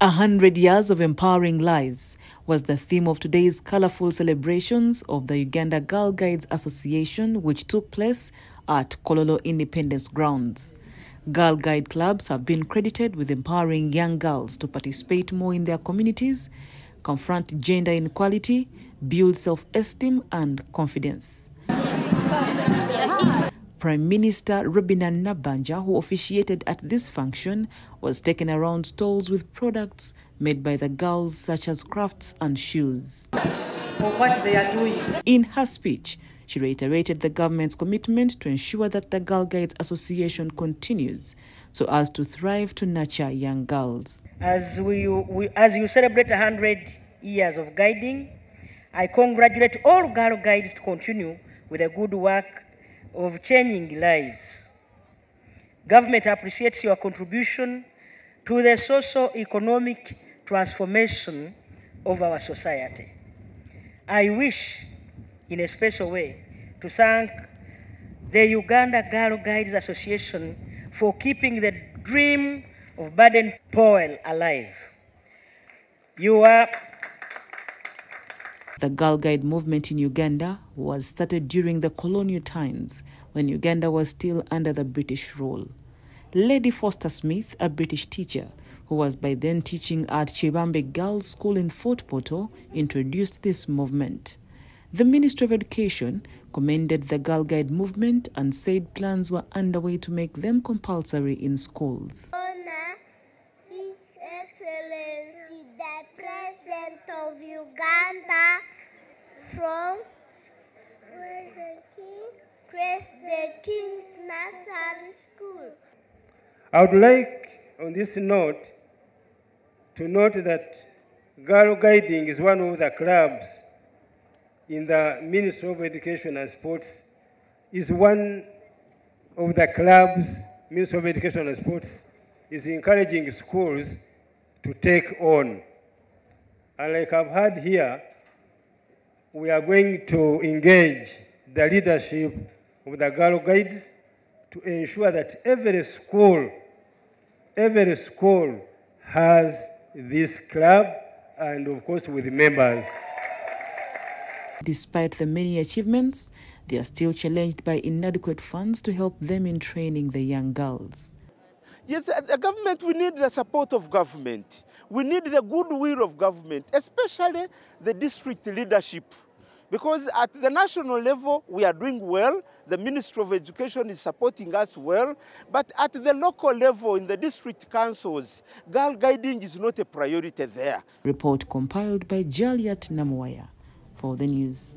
100 years of empowering lives was the theme of today's colorful celebrations of the Uganda Girl Guides Association, which took place at Kololo Independence Grounds. Girl Guide clubs have been credited with empowering young girls to participate more in their communities, confront gender inequality, build self-esteem and confidence. Prime Minister Rubina Nabanja, who officiated at this function, was taken around stalls with products made by the girls, such as crafts and shoes. What they are doing. In her speech, she reiterated the government's commitment to ensure that the Girl Guides Association continues so as to thrive to nurture young girls. As you celebrate 100 years of guiding, I congratulate all Girl Guides to continue with the good work of changing lives. Government appreciates your contribution to the socio-economic transformation of our society. I wish in a special way to thank the Uganda Girl Guides Association for keeping the dream of Baden Powell alive. The Girl Guide movement in Uganda was started during the colonial times when Uganda was still under the British rule. Lady Foster Smith, a British teacher who was by then teaching at Chebambe Girls School in Fort Portal, introduced this movement. The Ministry of Education commended the Girl Guide movement and said plans were underway to make them compulsory in schools. Honor His Excellency the President of Uganda from Christ the King Nursery School. I would like on this note to note that Girl Guiding is one of the clubs in the Ministry of Education and Sports, Ministry of Education and Sports is encouraging schools to take on. And like I've heard here, we are going to engage the leadership of the Girl Guides to ensure that every school has this club and of course with members. Despite the many achievements, they are still challenged by inadequate funds to help them in training the young girls. Yes, the government, we need the support of government. We need the goodwill of government, especially the district leadership. Because at the national level, we are doing well. The Ministry of Education is supporting us well. But at the local level, in the district councils, girl guiding is not a priority there. Report compiled by Jaliat Namuwaya for the news.